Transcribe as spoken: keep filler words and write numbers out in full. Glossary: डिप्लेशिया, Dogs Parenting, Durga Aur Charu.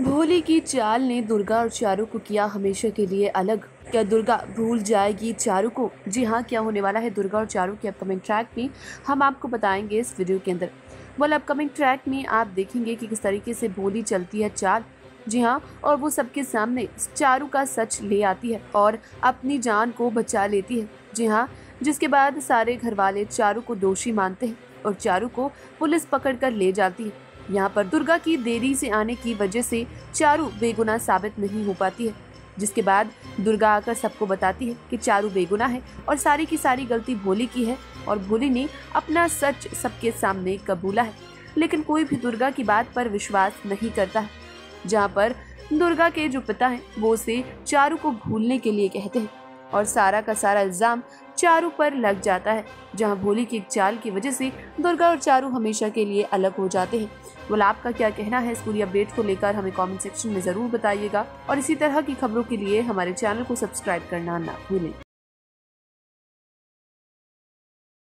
भोले की चाल ने दुर्गा और चारू को किया हमेशा के लिए अलग। क्या दुर्गा भूल जाएगी चारू को? जी हाँ, क्या होने वाला है दुर्गा और चारू के अपकमिंग ट्रैक में, हम आपको बताएंगे इस वीडियो के अंदर। वाला अपकमिंग ट्रैक में आप देखेंगे कि किस तरीके से भोली चलती है चाल, जी हाँ, और वो सबके सामने चारू का सच ले आती है और अपनी जान को बचा लेती है, जी हाँ, जिसके बाद सारे घर वाले चारू को दोषी मानते हैं और चारू को पुलिस पकड़ कर ले जाती है। यहाँ पर दुर्गा की देरी से आने की वजह से चारू बेगुनाह साबित नहीं हो पाती है, जिसके बाद दुर्गा आकर सबको बताती है कि चारू बेगुनाह है और सारी की सारी गलती भोले की है और भोले ने अपना सच सबके सामने कबूला है। लेकिन कोई भी दुर्गा की बात पर विश्वास नहीं करता है, जहाँ पर दुर्गा के जो पिता हैं वो उसे चारू को भूलने के लिए कहते हैं और सारा का सारा इल्ज़ाम चारू पर लग जाता है, जहां भोले की चाल की वजह से दुर्गा और चारू हमेशा के लिए अलग हो जाते हैं। वाला आपका क्या कहना है इस पूरी अपडेट को लेकर हमें कमेंट सेक्शन में ज़रूर बताइएगा और इसी तरह की खबरों के लिए हमारे चैनल को सब्सक्राइब करना ना भूलें।